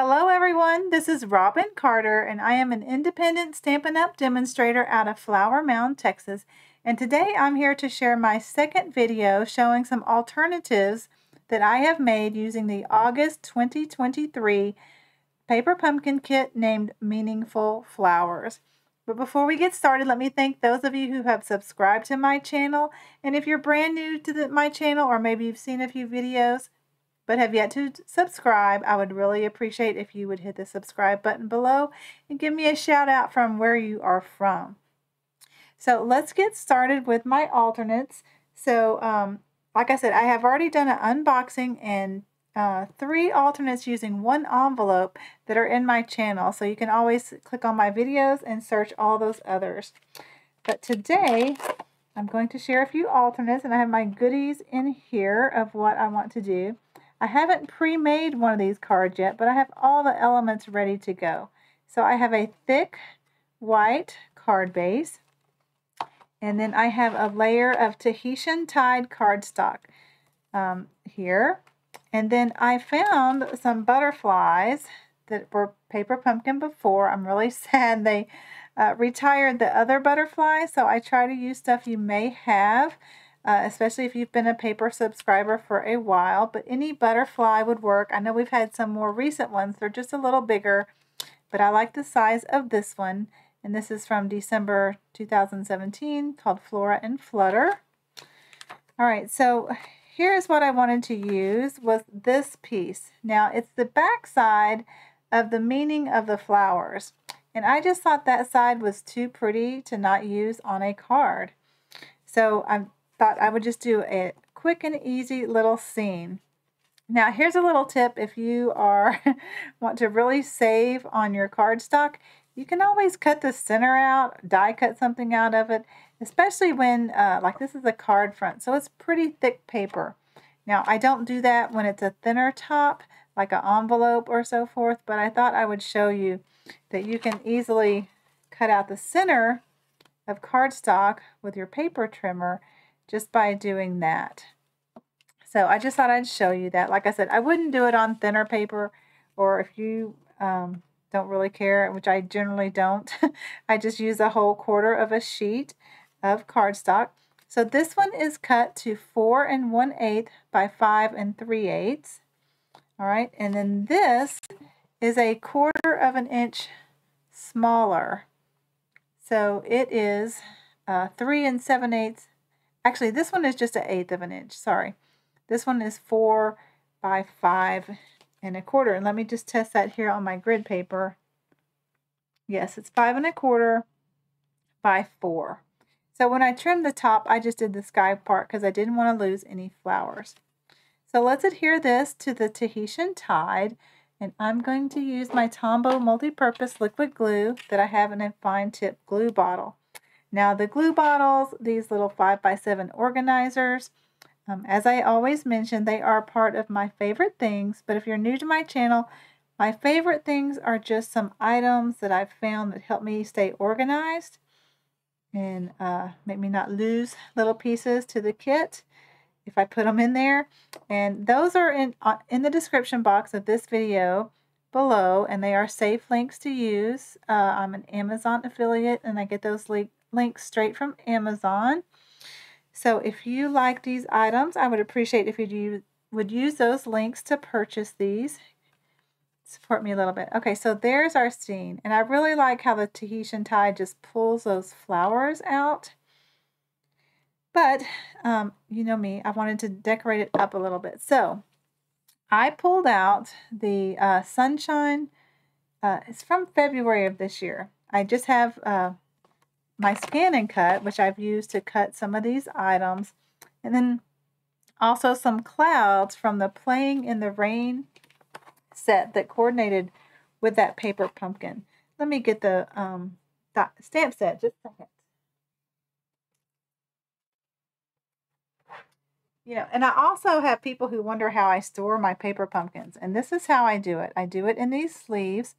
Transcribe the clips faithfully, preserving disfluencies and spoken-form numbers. Hello everyone, this is Robin Carter and I am an independent Stampin' Up! Demonstrator out of Flower Mound, Texas, and today I'm here to share my second video showing some alternatives that I have made using the August twenty twenty-three Paper Pumpkin kit named Meaningful Flowers. But before we get started, let me thank those of you who have subscribed to my channel, and if you're brand new to the, my channel, or maybe you've seen a few videos but have yet to subscribe, I would really appreciate if you would hit the subscribe button below and give me a shout out from where you are from. So let's get started with my alternates. So um, like I said, I have already done an unboxing and uh, three alternates using one envelope that are in my channel. So you can always click on my videos and search all those others. But today I'm going to share a few alternates, and I have my goodies in here of what I want to do. I haven't pre-made one of these cards yet, but I have all the elements ready to go. So I have a thick white card base, and then I have a layer of Tahitian Tide cardstock um, here. And then I found some butterflies that were Paper Pumpkin before. I'm really sad they uh, retired the other butterflies, so I try to use stuff you may have. Uh, especially if you've been a paper subscriber for a while, but any butterfly would work. I know we've had some more recent ones. They're just a little bigger, but I like the size of this one. And this is from December two thousand seventeen, called Flora and Flutter. All right, so here's what I wanted to use, was this piece. Now, it's the back side of the meaning of the flowers. And I just thought that side was too pretty to not use on a card. So I'm thought I would just do a quick and easy little scene. Now here's a little tip if you are want to really save on your cardstock. You can always cut the center out, die cut something out of it, especially when, uh, like this is a card front, so it's pretty thick paper. Now I don't do that when it's a thinner top, like an envelope or so forth, but I thought I would show you that you can easily cut out the center of cardstock with your paper trimmer just by doing that. So I just thought I'd show you that. Like I said, I wouldn't do it on thinner paper, or if you um, don't really care, which I generally don't, I just use a whole quarter of a sheet of cardstock. So this one is cut to four and one eighth by five and three eighths. All right, and then this is a quarter of an inch smaller. So it is uh, three and seven eighths. Actually, this one is just an eighth of an inch, sorry. This one is four by five and a quarter. And let me just test that here on my grid paper. Yes, it's five and a quarter by four. So when I trimmed the top, I just did the sky part because I didn't want to lose any flowers. So let's adhere this to the Tahitian Tide. And I'm going to use my Tombow multi-purpose liquid glue that I have in a fine tip glue bottle. Now the glue bottles, these little five by seven organizers, um, as I always mention, they are part of my favorite things, but if you're new to my channel, my favorite things are just some items that I've found that help me stay organized and uh, make me not lose little pieces to the kit if I put them in there. And those are in, uh, in the description box of this video below, and they are safe links to use. Uh, I'm an Amazon affiliate and I get those links Link straight from Amazon. So if you like these items, I would appreciate if you would use those links to purchase these. Support me a little bit. Okay, so there's our scene. And I really like how the Tahitian Tide just pulls those flowers out. But, um, you know me, I wanted to decorate it up a little bit. So I pulled out the uh, Sunshine. Uh, it's from February of this year. I just have... Uh, my Scan and Cut, which I've used to cut some of these items, and then also some clouds from the Playing in the Rain set that coordinated with that Paper Pumpkin. Let me get the um, stamp set, just a second. You know, and I also have people who wonder how I store my Paper Pumpkins, and this is how I do it. I do it in these sleeves,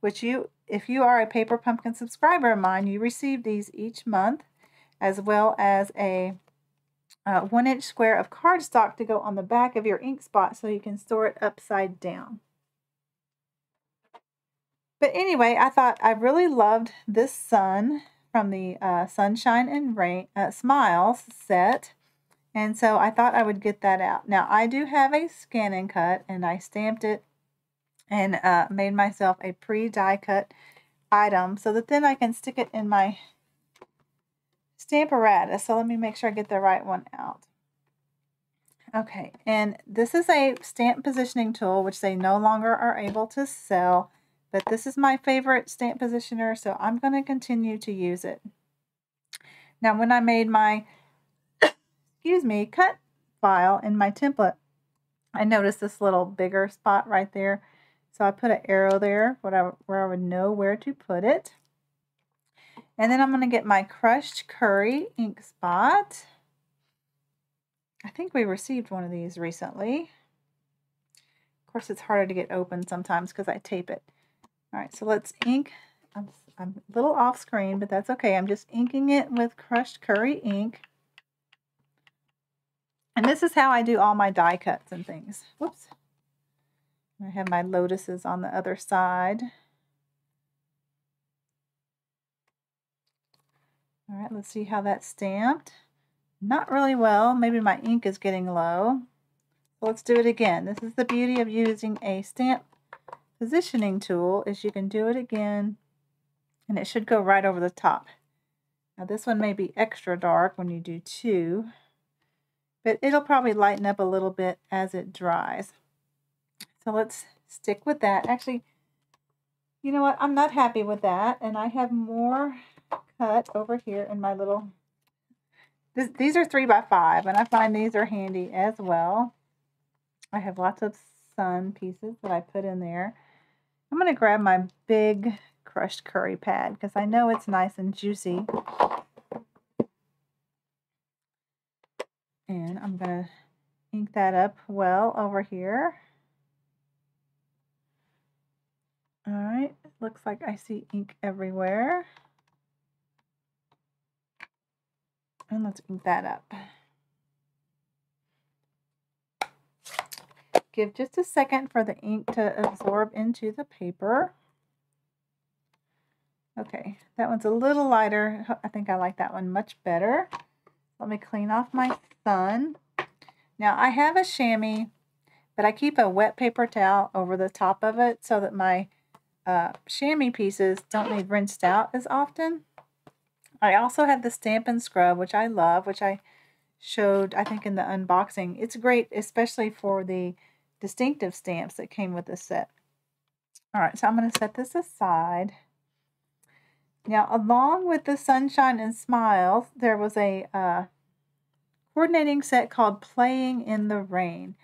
which you, if you are a Paper Pumpkin subscriber of mine, you receive these each month, as well as a uh, one inch square of cardstock to go on the back of your ink spot so you can store it upside down. But anyway, I thought I really loved this sun from the uh, Sunshine and Rain uh, Smiles set. And so I thought I would get that out. Now, I do have a Scan and Cut, and I stamped it and uh, made myself a pre-die cut item so that then I can stick it in my stamperatus. So let me make sure I get the right one out. Okay, and this is a stamp positioning tool, which they no longer are able to sell, but this is my favorite stamp positioner, so I'm going to continue to use it. Now, when I made my, excuse me, cut file in my template, I noticed this little bigger spot right there, so I put an arrow there where I would know where to put it. And then I'm going to get my Crushed Curry ink spot. I think we received one of these recently. Of course, it's harder to get open sometimes because I tape it. All right, so let's ink. I'm, I'm a little off screen, but that's okay. I'm just inking it with Crushed Curry ink. And this is how I do all my die cuts and things. Whoops. I have my lotuses on the other side. All right, let's see how that's stamped. Not really well. Maybe my ink is getting low. Let's do it again. This is the beauty of using a stamp positioning tool, is you can do it again, and it should go right over the top. Now this one may be extra dark when you do two, but it'll probably lighten up a little bit as it dries. So let's stick with that. Actually, you know what? I'm not happy with that, and I have more cut over here in my little... This, these are three by five, and I find these are handy as well. I have lots of sun pieces that I put in there. I'm going to grab my big Crushed Curry pad because I know it's nice and juicy. And I'm going to ink that up well over here. All right, looks like I see ink everywhere. And let's ink that up. Give just a second for the ink to absorb into the paper. Okay, that one's a little lighter. I think I like that one much better. Let me clean off my sun. Now I have a chamois, but I keep a wet paper towel over the top of it so that my uh, chamois pieces don't need rinsed out as often. I also have the Stampin' Scrub, which I love, which I showed, I think, in the unboxing. It's great, especially for the distinctive stamps that came with this set. All right, so I'm going to set this aside. Now, along with the Sunshine and Smiles, there was a uh, coordinating set called Playing in the Rain.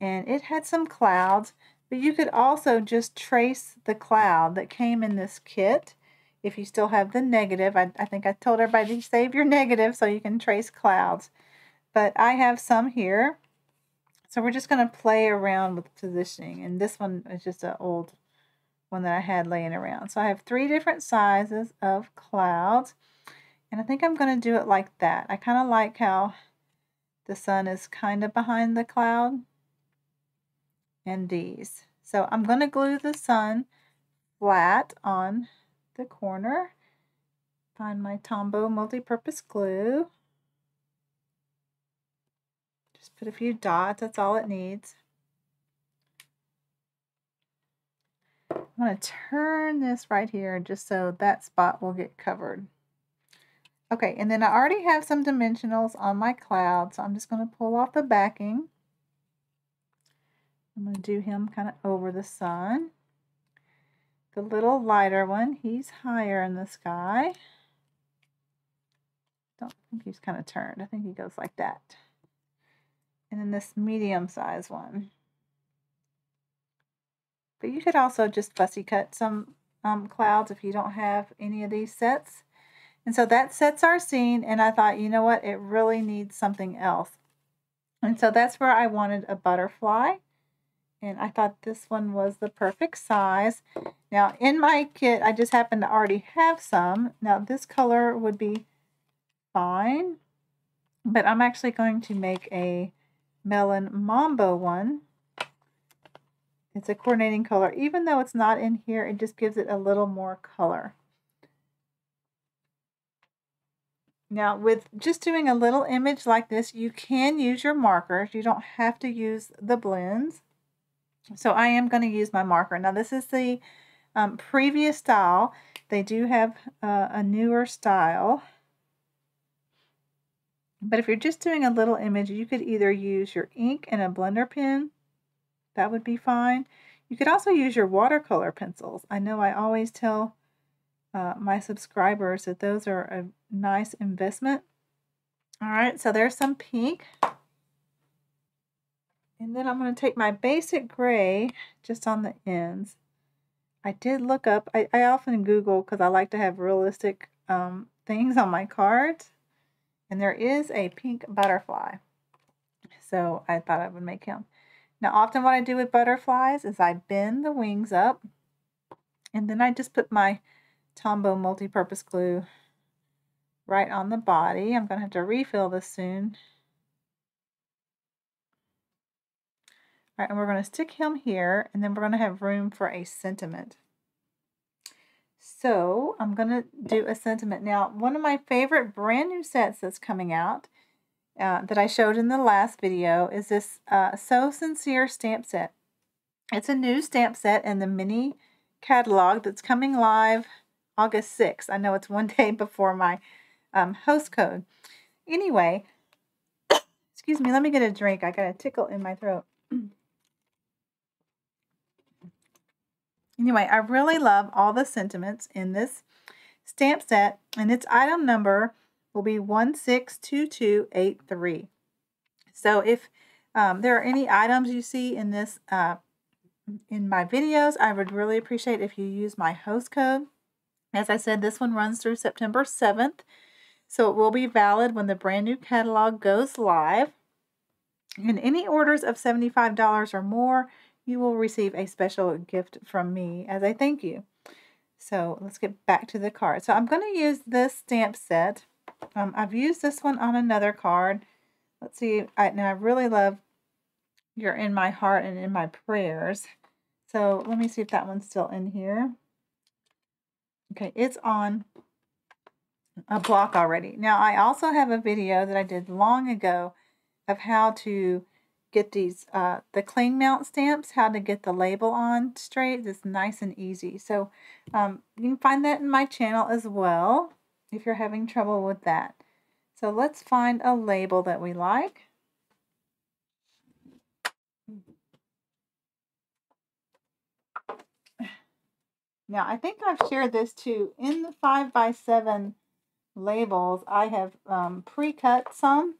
And it had some clouds, but you could also just trace the cloud that came in this kit. If you still have the negative, I, I think I told everybody to save your negative so you can trace clouds. But I have some here. So we're just going to play around with positioning. And this one is just an old one that I had laying around. So I have three different sizes of clouds. And I think I'm going to do it like that. I kind of like how the sun is kind of behind the cloud. And these. So I'm going to glue the sun flat on the corner. Find my Tombow multi-purpose glue. Just put a few dots, that's all it needs. I'm going to turn this right here just so that spot will get covered. Okay, and then I already have some dimensionals on my cloud, so I'm just going to pull off the backing. I'm going to do him kind of over the sun. The little lighter one, he's higher in the sky. Don't think he's kind of turned. I think he goes like that. And then this medium-sized one. But you could also just fussy cut some um, clouds if you don't have any of these sets. And so that sets our scene, and I thought, you know what, it really needs something else. And so that's where I wanted a butterfly. And I thought this one was the perfect size. Now, in my kit, I just happen to already have some. Now, this color would be fine, but I'm actually going to make a melon mambo one. It's a coordinating color. Even though it's not in here, it just gives it a little more color. Now, with just doing a little image like this, you can use your markers. You don't have to use the blends. So I am going to use my marker. Now, this is the um, previous style. They do have uh, a newer style. But if you're just doing a little image, you could either use your ink and a blender pen. That would be fine. You could also use your watercolor pencils. I know I always tell uh, my subscribers that those are a nice investment. All right, so there's some pink. And then I'm going to take my basic gray just on the ends. I did look up, I, I often Google because I like to have realistic um, things on my cards. And there is a pink butterfly. So I thought I would make him. Now, often what I do with butterflies is I bend the wings up, and then I just put my Tombow multi-purpose glue right on the body. I'm going to have to refill this soon. All right, and we're going to stick him here, and then we're going to have room for a sentiment. So I'm going to do a sentiment. Now, one of my favorite brand new sets that's coming out Uh, that I showed in the last video is this uh, So Sincere stamp set. It's a new stamp set in the mini catalog that's coming live August sixth. I know it's one day before my um, host code. Anyway, excuse me, let me get a drink. I got a tickle in my throat. Anyway, I really love all the sentiments in this stamp set, and its item number will be one six two two eight three. So if um, there are any items you see in this uh, in my videos, I would really appreciate if you use my host code. As I said, this one runs through September seventh, so it will be valid when the brand new catalog goes live. And any orders of seventy-five dollars or more, you will receive a special gift from me as a thank you. So let's get back to the card. So I'm going to use this stamp set. Um, I've used this one on another card. Let's see, I, now I really love You're In My Heart and In My Prayers. So let me see if that one's still in here. Okay, it's on a block already. Now I also have a video that I did long ago of how to get these, uh, the cling mount stamps, how to get the label on straight. It's nice and easy. So um, you can find that in my channel as well, if you're having trouble with that. So let's find a label that we like. Now, I think I've shared this too. In the five by seven labels, I have um, pre-cut some.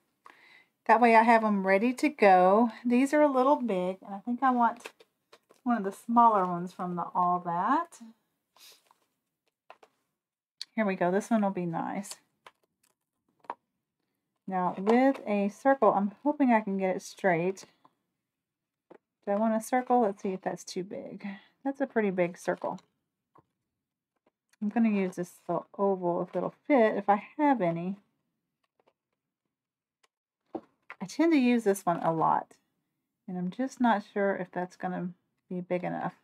That way I have them ready to go. These are a little big, and I think I want one of the smaller ones from the All That. Here we go. This one will be nice. Now with a circle, I'm hoping I can get it straight. Do I want a circle? Let's see if that's too big. That's a pretty big circle. I'm going to use this little oval if it'll fit, if I have any. I tend to use this one a lot, and I'm just not sure if that's going to be big enough.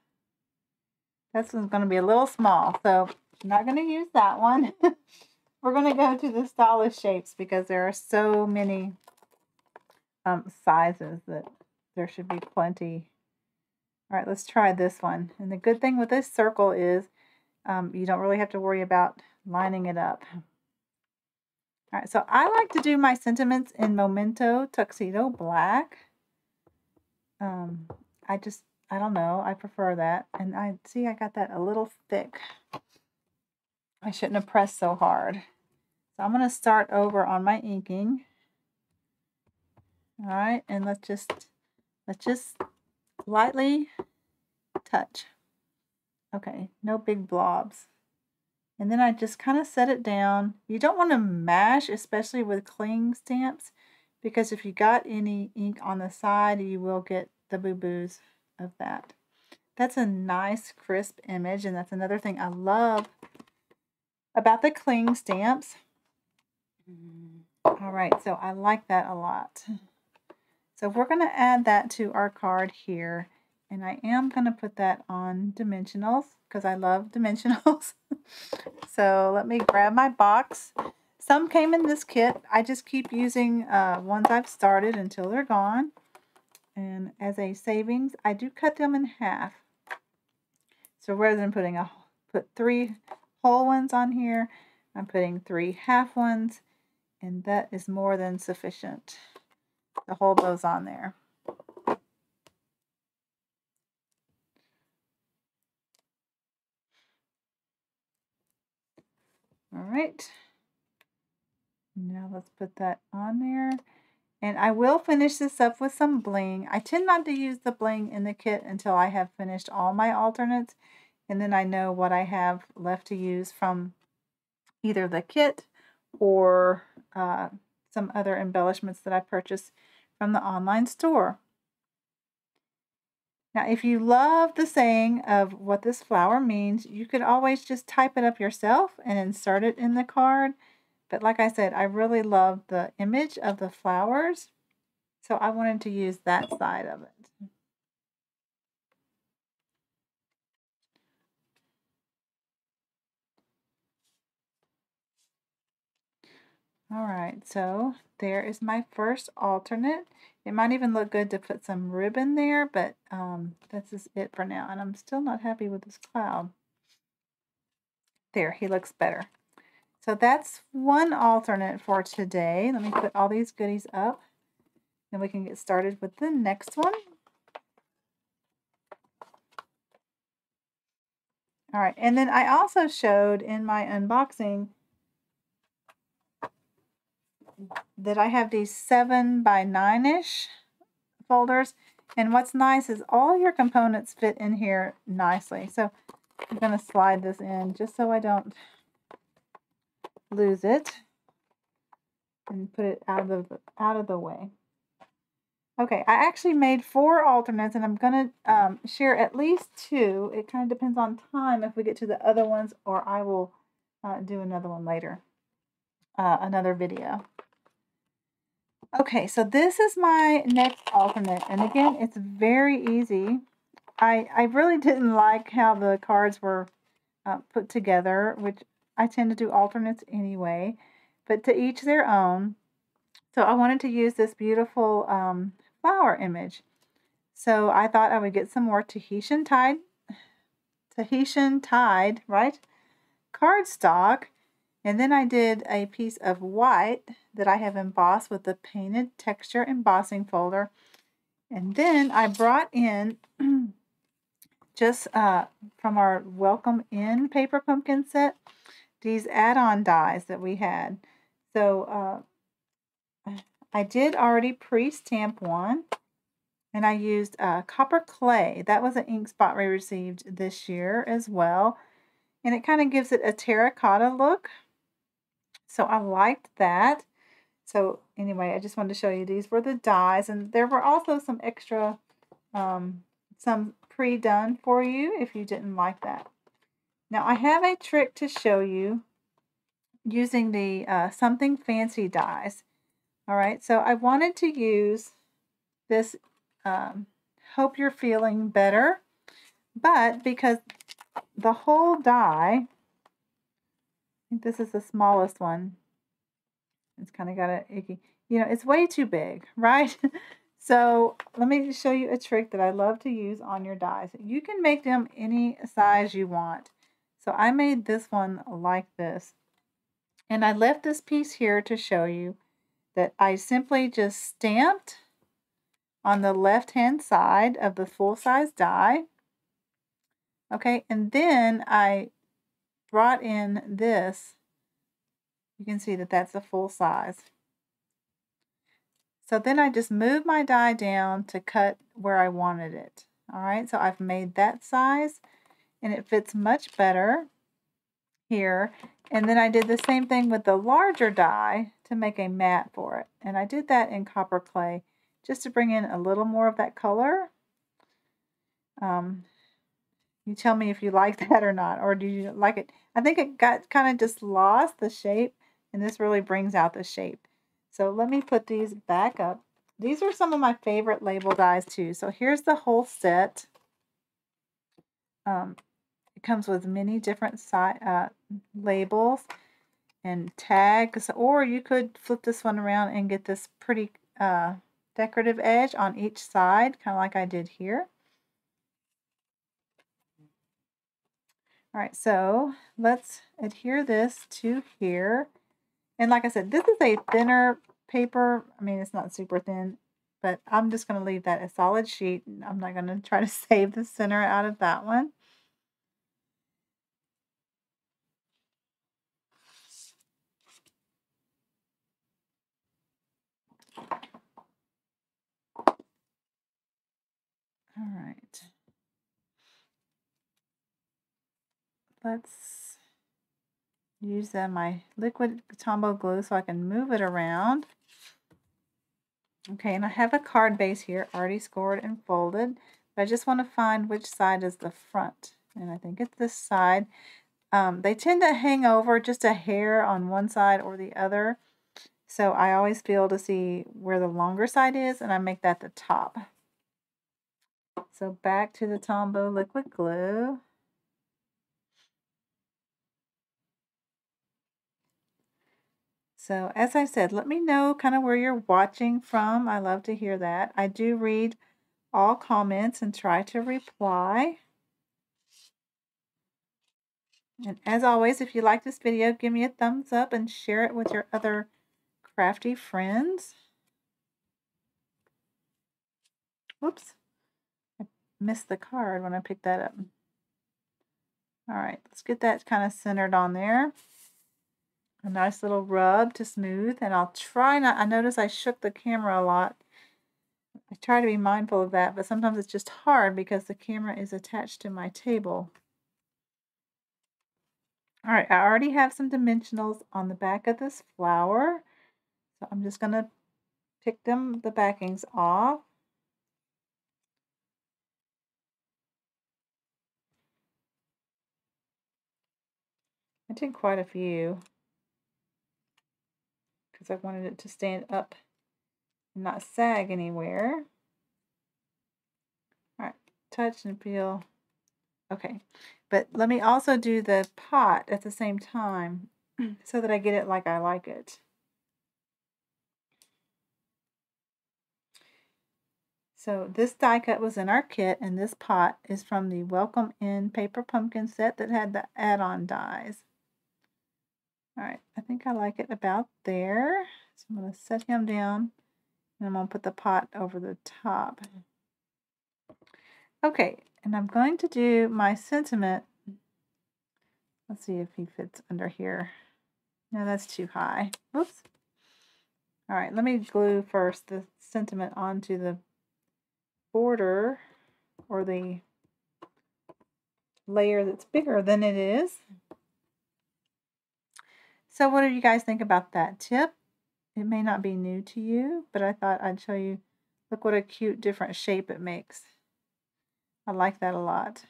This one's going to be a little small, so I'm not going to use that one. We're going to go to the stylish shapes because there are so many um, sizes that there should be plenty. All right, let's try this one. And the good thing with this circle is um, you don't really have to worry about lining it up. All right, so I like to do my sentiments in Memento Tuxedo Black. Um, I just, I don't know, I prefer that. And I see I got that a little thick. I shouldn't have pressed so hard. So I'm going to start over on my inking. All right, and let's just let's just lightly touch. Okay, no big blobs. And then I just kind of set it down. You don't want to mash, especially with cling stamps, because if you got any ink on the side, you will get the boo-boos of that. That's a nice crisp image, and that's another thing I love about the cling stamps. All right, so I like that a lot. So we're going to add that to our card here And I am going to put that on dimensionals because I love dimensionals. So let me grab my box. Some came in this kit. I just keep using uh, ones I've started until they're gone. And as a savings, I do cut them in half. So rather than putting a put three whole ones on here, I'm putting three half ones, and that is more than sufficient to hold those on there. All right, now let's put that on there. And I will finish this up with some bling. I tend not to use the bling in the kit until I have finished all my alternates, and then I know what I have left to use from either the kit or uh, some other embellishments that I purchased from the online store. Now, if you love the saying of what this flower means, you could always just type it up yourself and insert it in the card. But like I said, I really love the image of the flowers, so I wanted to use that side of it. All right, so there is my first alternate. It might even look good to put some ribbon there, but um, this is it for now. And I'm still not happy with this cloud. There, he looks better. So that's one alternate for today. Let me put all these goodies up, and we can get started with the next one. All right, and then I also showed in my unboxing that I have these seven by nine-ish folders, and what's nice is all your components fit in here nicely. So I'm going to slide this in just so I don't lose it, and put it out of the out of the way. Okay, I actually made four alternates, and I'm going to um, share at least two. It kind of depends on time if we get to the other ones, or I will uh, do another one later, uh, another video. Okay, so this is my next alternate, and again, it's very easy. I, I really didn't like how the cards were uh, put together, which I tend to do alternates anyway, but to each their own. So I wanted to use this beautiful um, flower image. So I thought I would get some more Tahitian Tide, Tahitian Tide, right, cardstock. And then I did a piece of white that I have embossed with the painted texture embossing folder. And then I brought in just uh, from our Welcome In Paper Pumpkin set, these add-on dies that we had. So uh, I did already pre-stamp one, and I used uh, copper clay. That was an ink spot we received this year as well. And it kind of gives it a terracotta look. So I liked that. So anyway, I just wanted to show you these were the dies, and there were also some extra, um, some pre-done for you if you didn't like that. Now I have a trick to show you using the uh, Something Fancy dies. All right, so I wanted to use this um, Hope You're Feeling Better, but because the whole die, I think this is the smallest one. It's kind of got an icky, you know, it's way too big, right? So let me show you a trick that I love to use on your dies. You can make them any size you want. So I made this one like this. And I left this piece here to show you that I simply just stamped on the left-hand side of the full-size die. Okay, and then I brought in this. You can see that that's a full size. So then I just moved my die down to cut where I wanted it. All right, so I've made that size, and it fits much better here. And then I did the same thing with the larger die to make a mat for it. And I did that in copper clay just to bring in a little more of that color. Um, You tell me if you like that or not, or do you like it? I think it got kind of just lost the shape, and this really brings out the shape. So let me put these back up. These are some of my favorite label dies too. So here's the whole set. Um, it comes with many different side, uh, labels and tags, or you could flip this one around and get this pretty uh, decorative edge on each side, kind of like I did here. All right, so let's adhere this to here. And like I said, this is a thinner paper. I mean, it's not super thin, but I'm just going to leave that a solid sheet. I'm not going to try to save the center out of that one. All right. Let's use uh, my liquid Tombow glue so I can move it around. Okay, and I have a card base here already scored and folded, but I just want to find which side is the front, and I think it's this side. Um, they tend to hang over just a hair on one side or the other, so I always feel to see where the longer side is, and I make that the top. So back to the Tombow liquid glue. So as I said, let me know kind of where you're watching from. I love to hear that. I do read all comments and try to reply. And as always, if you like this video, give me a thumbs up and share it with your other crafty friends. Whoops, I missed the card when I picked that up. All right, let's get that kind of centered on there. A nice little rub to smooth, and I'll try not, I notice I shook the camera a lot. I try to be mindful of that, but sometimes it's just hard because the camera is attached to my table. All right, I already have some dimensionals on the back of this flower, so I'm just gonna pick them, the backings off. I did quite a few, because I wanted it to stand up and not sag anywhere. All right, touch and feel. Okay, but let me also do the pot at the same time so that I get it like I like it. So this die cut was in our kit, and this pot is from the Welcome In Paper Pumpkin set that had the add-on dies. All right, I think I like it about there. So I'm going to set him down, and I'm going to put the pot over the top. Okay, and I'm going to do my sentiment. Let's see if he fits under here. No, that's too high. Whoops. All right, let me glue first the sentiment onto the border or the layer that's bigger than it is. So what do you guys think about that tip? It may not be new to you, but I thought I'd show you. Look what a cute different shape it makes. I like that a lot.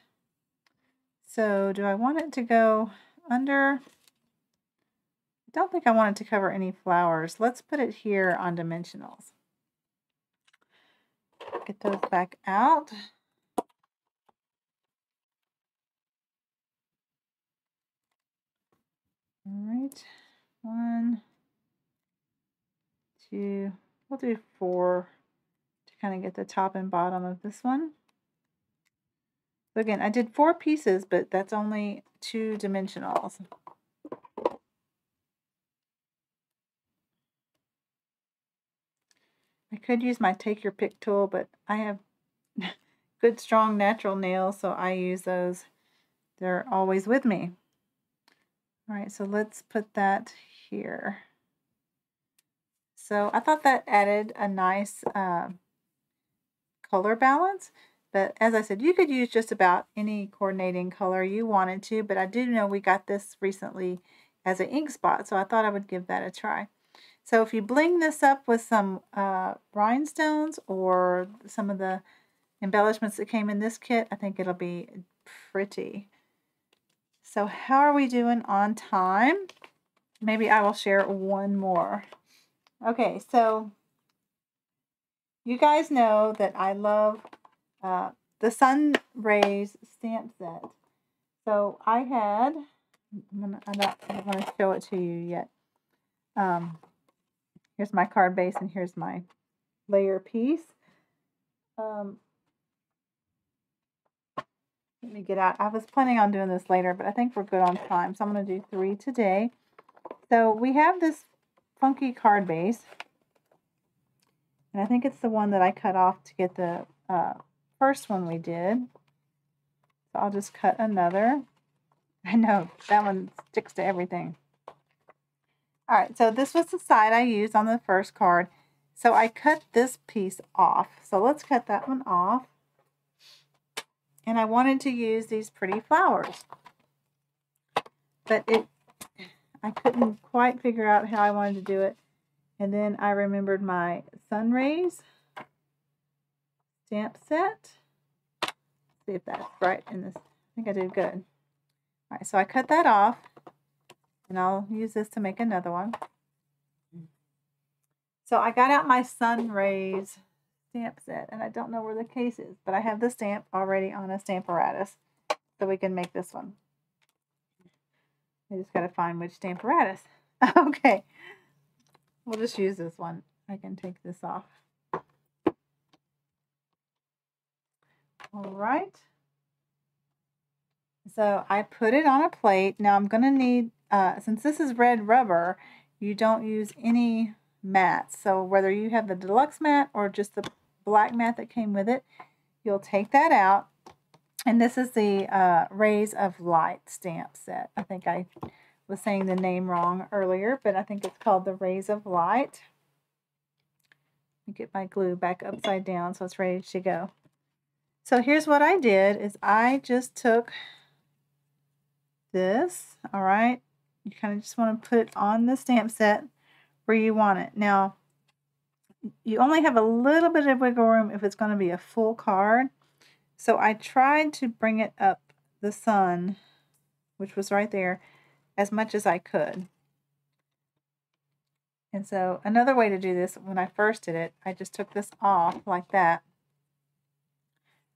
So do I want it to go under? I don't think I want it to cover any flowers. Let's put it here on dimensionals. Get those back out. All right, one, two, we'll do four to kind of get the top and bottom of this one. So again, I did four pieces, but that's only two dimensionals. I could use my take your pick tool, but I have good, strong, natural nails, so I use those. They're always with me. All right, so let's put that here. So I thought that added a nice uh, color balance, but as I said, you could use just about any coordinating color you wanted to, but I do know we got this recently as an ink spot, so I thought I would give that a try. So if you bling this up with some uh, rhinestones or some of the embellishments that came in this kit, I think it'll be pretty. So how are we doing on time? Maybe I will share one more. Okay, so you guys know that I love uh, the sun rays stamp set. So I had, I'm not going to show it to you yet. Um, here's my card base and here's my layer piece. Um, let me get out. I was planning on doing this later, but I think we're good on time. So I'm going to do three today. So we have this funky card base. And I think it's the one that I cut off to get the uh, first one we did. So I'll just cut another. I know, that one sticks to everything. All right, so this was the side I used on the first card. So I cut this piece off. So let's cut that one off. And I wanted to use these pretty flowers. But it, I couldn't quite figure out how I wanted to do it. And then I remembered my sun rays stamp set. Let's see if that's right in this. I think I did good. All right, so I cut that off, and I'll use this to make another one. So I got out my sun rays stamp set, and I don't know where the case is, but I have the stamp already on a stamperatus, so we can make this one. I just got to find which stamperatus. Okay. We'll just use this one. I can take this off. All right. So I put it on a plate. Now I'm going to need, uh, since this is red rubber, you don't use any mats. So whether you have the deluxe mat or just the black mat that came with it, you'll take that out. And this is the uh, Rays of Light stamp set. I think I... was saying the name wrong earlier, but I think it's called the Rays of Light. Let me get my glue back upside down so it's ready to go. So here's what I did is I just took this, all right? You kind of just want to put it on the stamp set where you want it. Now, you only have a little bit of wiggle room if it's going to be a full card. So I tried to bring it up the sun, which was right there, as much as I could. And so another way to do this, when I first did it, I just took this off like that,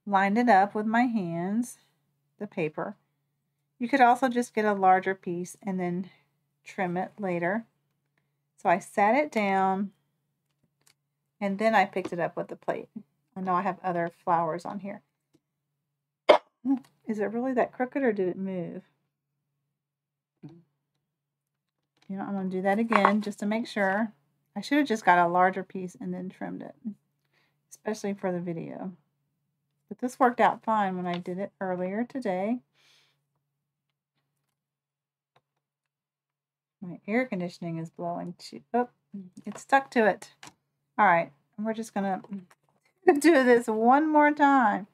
lined it up with my hands, the paper. You could also just get a larger piece and then trim it later. So I sat it down and then I picked it up with the plate. I know I have other flowers on here. Is it really that crooked or did it move? You know, I'm going to do that again just to make sure. I should have just got a larger piece and then trimmed it, especially for the video. But this worked out fine when I did it earlier today. My air conditioning is blowing too. Oh, it's stuck to it. All right, and we're just going to do this one more time.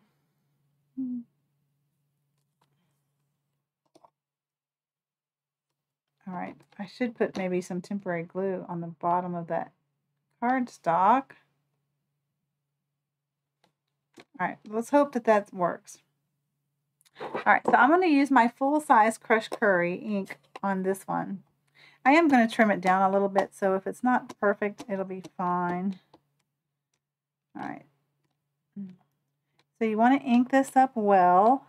All right, I should put maybe some temporary glue on the bottom of that cardstock. All right, let's hope that that works. All right, so I'm going to use my full-size Crushed Curry ink on this one. I am going to trim it down a little bit, so if it's not perfect, it'll be fine. All right. So you want to ink this up well.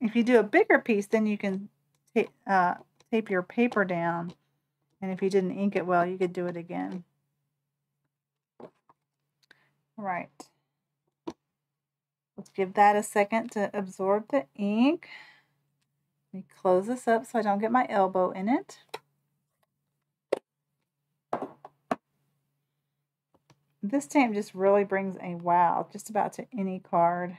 If you do a bigger piece, then you can Uh, tape your paper down, and if you didn't ink it well, you could do it again. All right. Let's give that a second to absorb the ink. Let me close this up so I don't get my elbow in it. This stamp just really brings a wow just about to any card.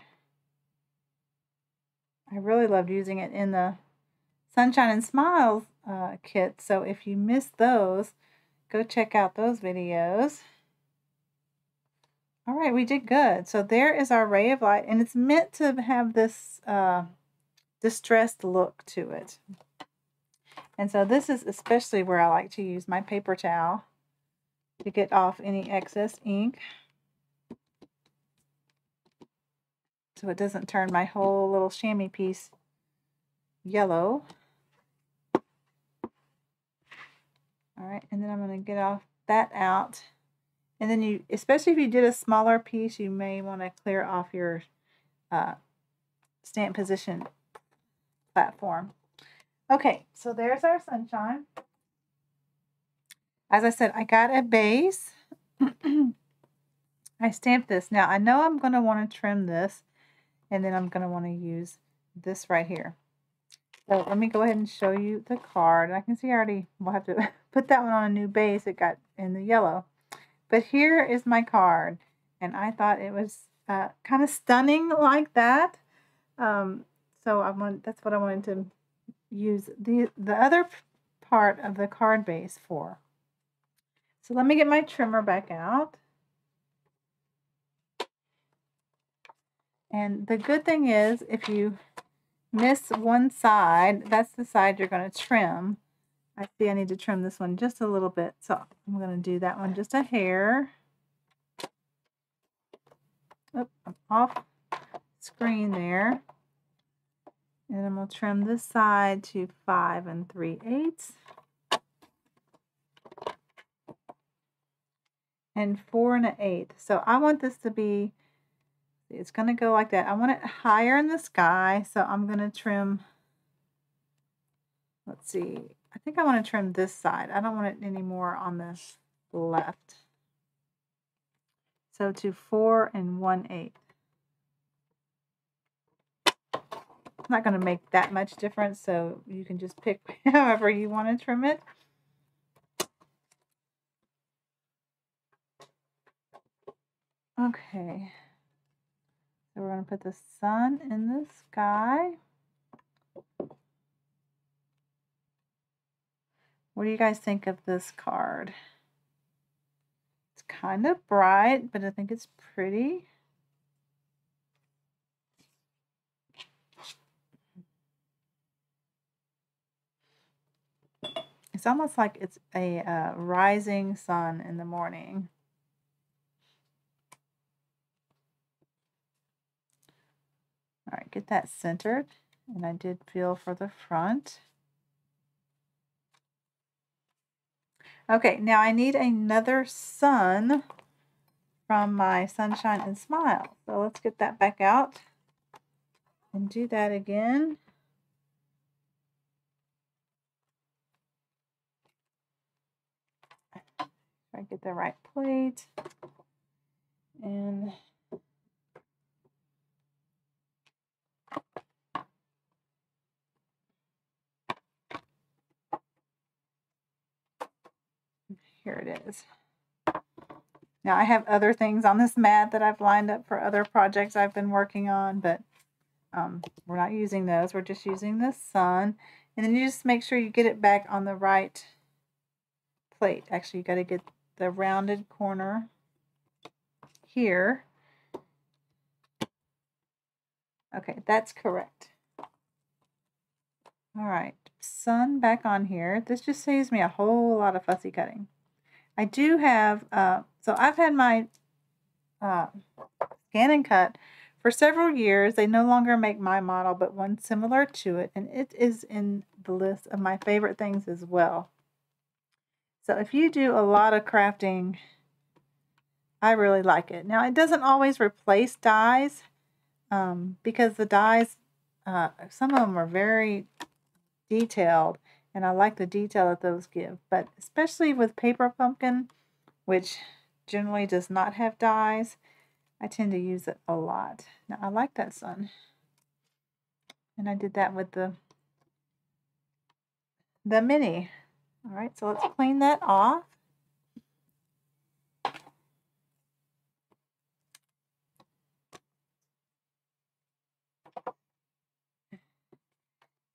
I really loved using it in the Sunshine and Smiles uh, kit. So if you missed those, go check out those videos. All right, we did good. So there is our Ray of Light, and it's meant to have this uh, distressed look to it. And so this is especially where I like to use my paper towel to get off any excess ink, so it doesn't turn my whole little chamois piece yellow. All right, and then I'm going to get off that out And then you, especially if you did a smaller piece, you may want to clear off your uh, stamp position platform. Okay, so there's our sunshine. As I said, I got a base. I stamped this. Now, I know I'm going to want to trim this, and then I'm going to want to use this right here. So let me go ahead and show you the card. I can see I already will have to put that one on a new base. It got in the yellow. But here is my card, and I thought it was uh, kind of stunning like that. Um, so I want, that's what I wanted to use the, the other part of the card base for. So let me get my trimmer back out. And the good thing is, if you miss one side, that's the side you're going to trim. I see I need to trim this one just a little bit, so I'm going to do that one just a hair. Oop, I'm off screen there. And I'm going to trim this side to five and three eighths. And four and an eighth. So I want this to be, it's going to go like that. I want it higher in the sky, so I'm going to trim, let's see, I think I want to trim this side. I don't want it anymore on the left. So to four and one eighth. It's not going to make that much difference, so you can just pick however you want to trim it. Okay, so we're going to put the sun in the sky. What do you guys think of this card? It's kind of bright, but I think it's pretty. It's almost like it's a uh, rising sun in the morning. All right, get that centered, and I did feel for the front. Okay, now I need another sun from my Sunshine and Smile. So let's get that back out and do that again. Try to get the right plate. And here it is. Now I have other things on this mat that I've lined up for other projects I've been working on, but um, we're not using those. We're just using the sun. And then you just make sure you get it back on the right plate. Actually, you got to get the rounded corner here. Okay, that's correct. All right, sun back on here. This just saves me a whole lot of fussy cutting. I do have, uh, so I've had my uh, Scan and Cut for several years. They no longer make my model, but one similar to it, and it is in the list of my favorite things as well. So if you do a lot of crafting, I really like it. Now, it doesn't always replace dies um, because the dies, uh, some of them are very detailed, and I like the detail that those give, but especially with Paper Pumpkin, which generally does not have dies, I tend to use it a lot. Now, I like that sun. And I did that with the, the mini. All right, so let's clean that off.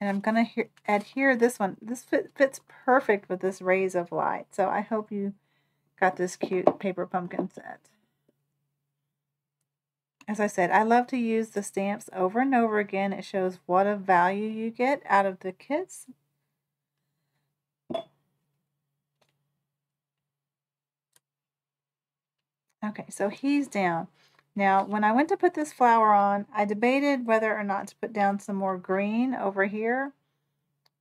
And I'm going to adhere this one. This fit, fits perfect with this Rays of Light. So I hope you got this cute Paper Pumpkin set. As I said, I love to use the stamps over and over again. It shows what a value you get out of the kits. Okay, so he's down. Now, when I went to put this flower on, I debated whether or not to put down some more green over here,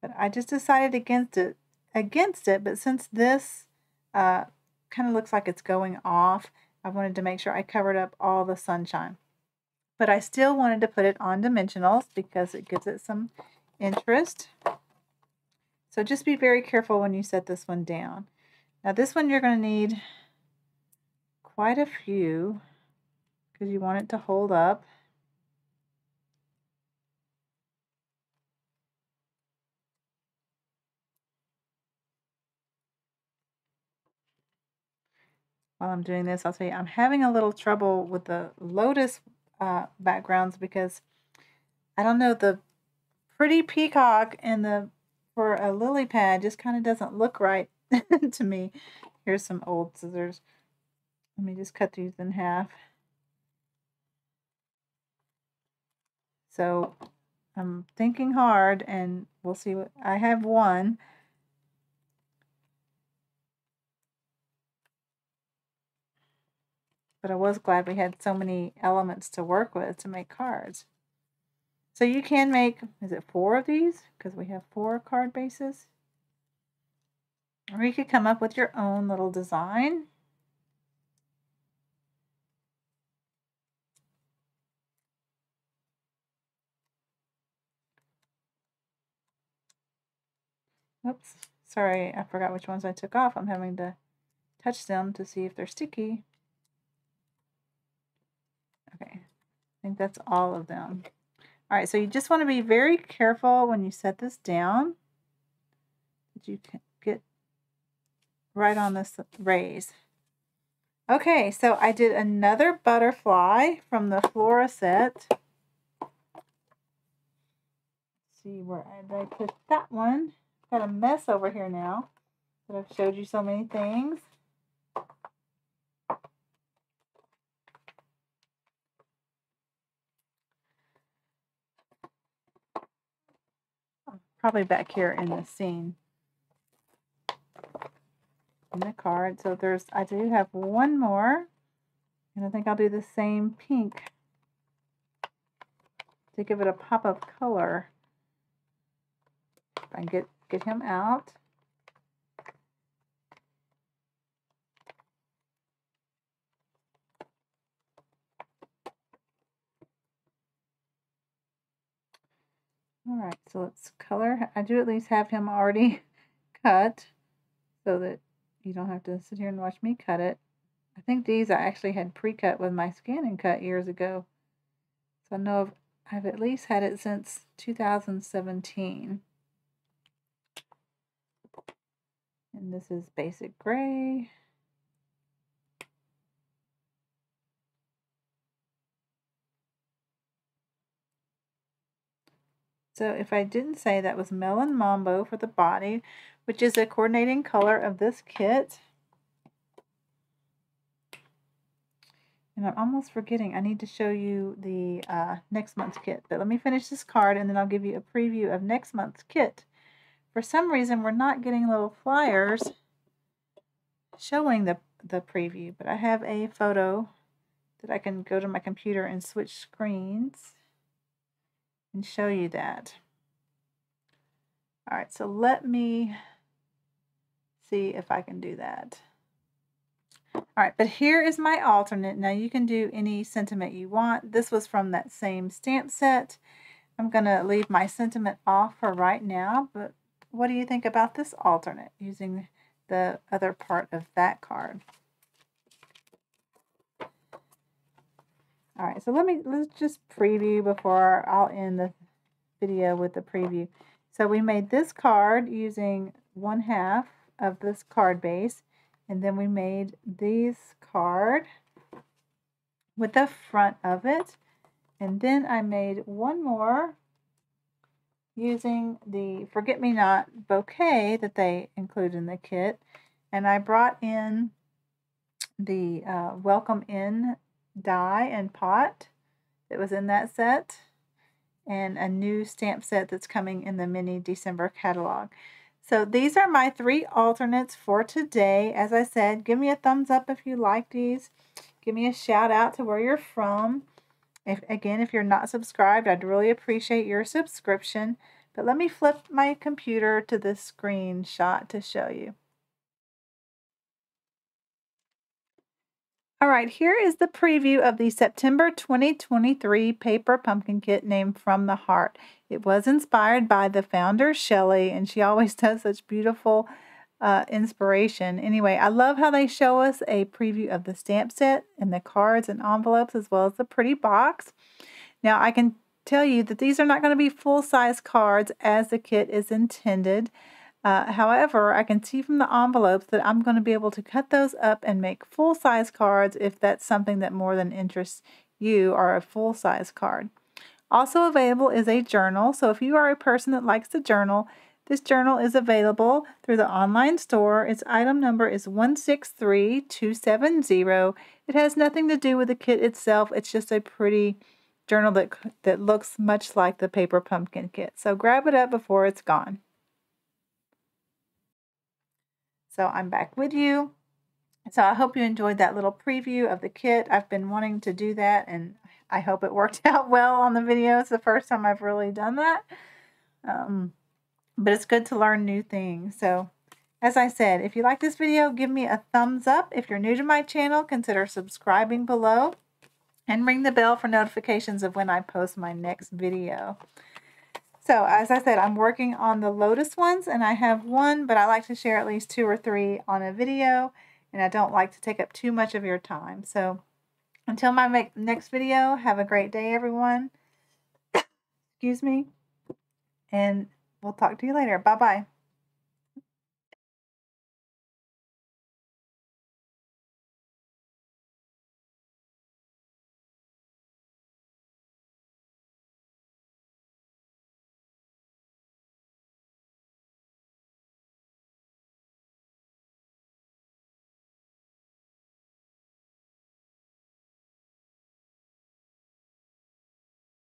but I just decided against it, against it. But since this uh, kind of looks like it's going off. I wanted to make sure I covered up all the sunshine. But I still wanted to put it on dimensionals because it gives it some interest. So just be very careful when you set this one down. Now this one you're going to need quite a few because you want it to hold up. While I'm doing this, I'll tell you, I'm having a little trouble with the lotus uh, backgrounds because, I don't know, the pretty peacock and the for a lily pad just kind of doesn't look right to me. Here's some old scissors. Let me just cut these in half. So I'm thinking hard and we'll see what I have one. But I was glad we had so many elements to work with to make cards. So you can make, is it four of these? Because we have four card bases. Or you could come up with your own little design. Oops, sorry, I forgot which ones I took off. I'm having to touch them to see if they're sticky. Okay, I think that's all of them. All right, so you just want to be very careful when you set this down that you can get right on this raise. Okay, so I did another butterfly from the Flora set. Let's see where I put that one. Got a mess over here now that I've showed you so many things. Probably back here in the scene, in the card. So there's, I do have one more, and I think I'll do the same pink to give it a pop of color. If I can get, get him out. All right, so let's color. I do at least have him already cut so that you don't have to sit here and watch me cut it. I think these I actually had pre-cut with my Scan and Cut years ago. So I know I've, I've at least had it since two thousand seventeen. And this is basic gray. So if I didn't say, that was Melon Mambo for the body, which is a coordinating color of this kit. And I'm almost forgetting, I need to show you the uh, next month's kit. But let me finish this card and then I'll give you a preview of next month's kit. For some reason, we're not getting little flyers showing the, the preview, but I have a photo that I can go to my computer and switch screens and show you that. All right, so let me see if I can do that. All right, but here is my alternate. Now you can do any sentiment you want. This was from that same stamp set. I'm gonna leave my sentiment off for right now, but what do you think about this alternate using the other part of that card? All right, so let me, let's just preview before I'll end the video with the preview. So we made this card using one half of this card base, and then we made this card with the front of it. And then I made one more using the Forget-Me-Not bouquet that they include in the kit. And I brought in the uh, Welcome In die and pot that was in that set, and a new stamp set that's coming in the mini December catalog. So these are my three alternates for today. As I said, give me a thumbs up if you like these. Give me a shout out to where you're from. If again, if you're not subscribed, I'd really appreciate your subscription. But let me flip my computer to this screenshot to show you. All right, here is the preview of the September twenty twenty-three Paper Pumpkin kit named From the Heart. It was inspired by the founder, Shelley, and she always does such beautiful uh, inspiration. Anyway, I love how they show us a preview of the stamp set and the cards and envelopes as well as the pretty box. Now, I can tell you that these are not going to be full-size cards as the kit is intended. Uh, however, I can see from the envelopes that I'm going to be able to cut those up and make full-size cards if that's something that more than interests you, or a full-size card. Also available is a journal, so if you are a person that likes to journal, this journal is available through the online store. Its item number is one six three two seven zero. It has nothing to do with the kit itself. It's just a pretty journal that, that looks much like the Paper Pumpkin kit. So grab it up before it's gone. So I'm back with you. So I hope you enjoyed that little preview of the kit. I've been wanting to do that, and I hope it worked out well on the video. It's the first time I've really done that. Um, but it's good to learn new things. So as I said, if you like this video, give me a thumbs up. If you're new to my channel, consider subscribing below and ring the bell for notifications of when I post my next video. So as I said, I'm working on the lotus ones, and I have one, but I like to share at least two or three on a video, and I don't like to take up too much of your time. So until my next video, have a great day, everyone. Excuse me, and we'll talk to you later. Bye-bye.